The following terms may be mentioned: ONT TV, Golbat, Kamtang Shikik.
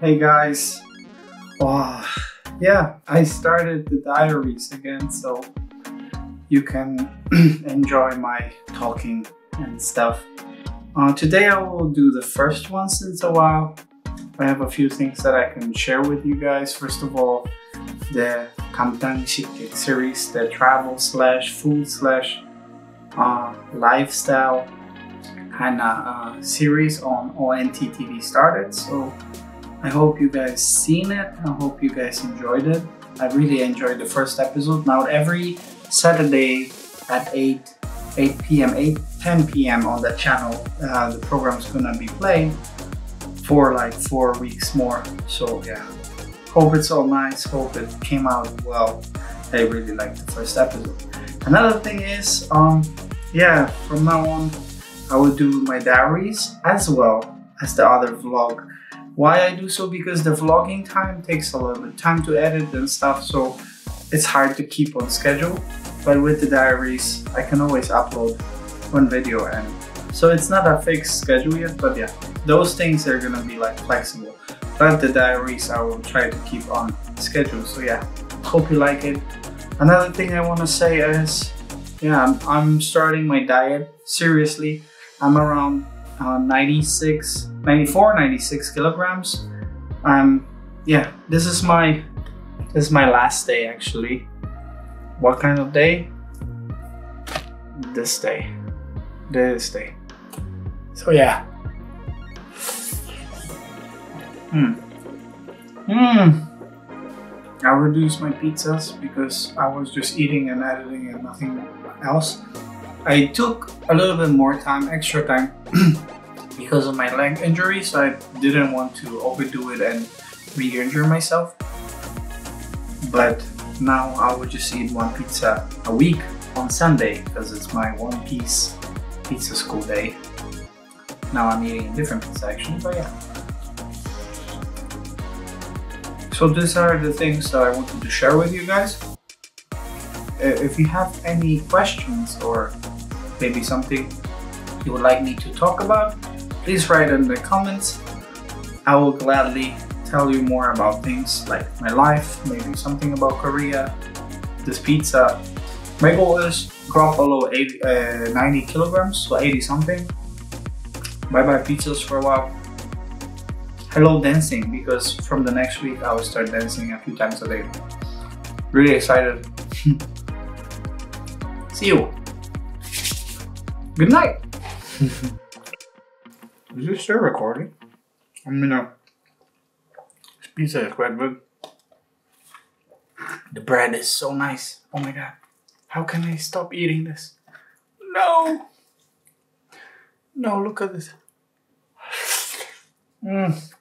Hey guys, yeah, I started the diaries again, so you can enjoy my talking and stuff. Today I will do the first one since a while. I have a few things that I can share with you guys. First of all, the Kamtang Shikik series, the travel slash food slash lifestyle kind of series on ONT TV started. So I hope you guys seen it. I hope you guys enjoyed it. I really enjoyed the first episode. Now every Saturday at 8 p.m., 10 p.m. on that channel, the program's gonna be playing for like 4 weeks more. So yeah, hope it's all nice. Hope it came out well. I really liked the first episode. Another thing is, yeah, from now on, I will do my diaries as well as the other vlog. Why I do so? Because the vlogging time takes a little bit of time to edit and stuff, so it's hard to keep on schedule. But with the diaries, I can always upload one video, and so it's not a fixed schedule yet, but yeah, those things are gonna be like flexible. But the diaries, I will try to keep on schedule. So yeah, hope you like it. Another thing I want to say is, yeah, I'm starting my diet seriously. I'm around 94, 96 kilograms. Yeah, this is my last day actually. What kind of day? This day. This day. So yeah. I reduced my pizzas because I was just eating and editing and nothing else. I took a little bit more time, extra time, because of my leg injury, so I didn't want to overdo it and re-injure myself. But now I would just eat one pizza a week on Sunday because it's my one-piece pizza school day. Now I'm eating a different pizza actually, but yeah. So these are the things that I wanted to share with you guys. If you have any questions or maybe something you would like me to talk about, please write in the comments. I will gladly tell you more about things like my life, maybe something about Korea, this pizza. My goal is drop below 90 kilograms, so 80 something. Bye-bye pizzas for a while. Hello dancing, because from the next week I will start dancing a few times a day. Really excited. See you. Good night. Is this still recording? I mean, this pizza is quite good. The bread is so nice. Oh my god. How can I stop eating this? No. No, look at this.